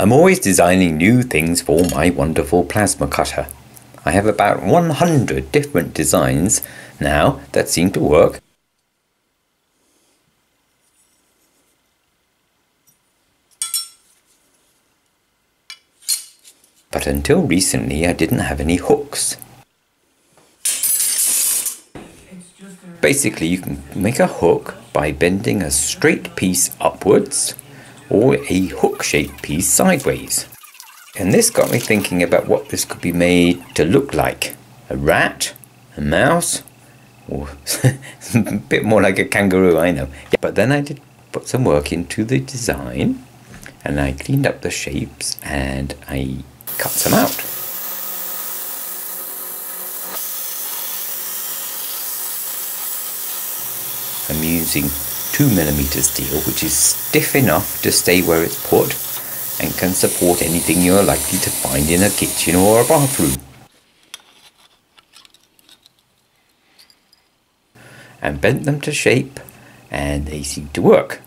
I'm always designing new things for my wonderful plasma cutter. I have about 100 different designs now that seem to work. But until recently I didn't have any hooks. Basically you can make a hook by bending a straight piece upwards or a hook-shaped piece sideways. And this got me thinking about what this could be made to look like. A rat, a mouse, or a bit more like a kangaroo, I know. But then I did put some work into the design and I cleaned up the shapes and I cut some out. I'm using 2mm steel, which is stiff enough to stay where it's put and can support anything you're likely to find in a kitchen or a bathroom. And bent them to shape and they seem to work.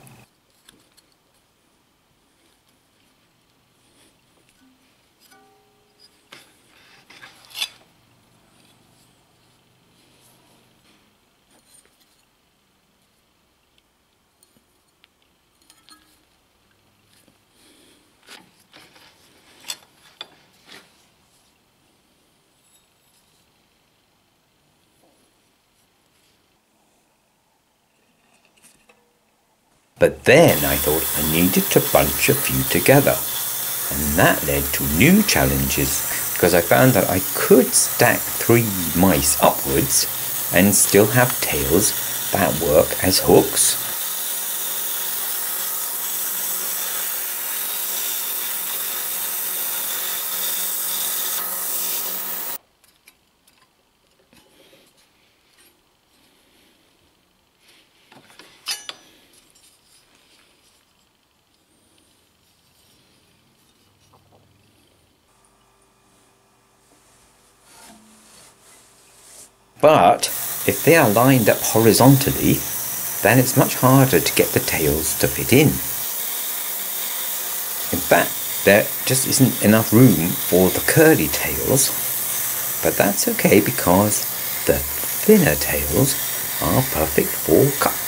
But then I thought I needed to bunch a few together, and that led to new challenges because I found that I could stack 3 mice upwards and still have tails that work as hooks. But if they are lined up horizontally, then it's much harder to get the tails to fit in. In fact, there just isn't enough room for the curly tails, but that's okay because the thinner tails are perfect for cutting.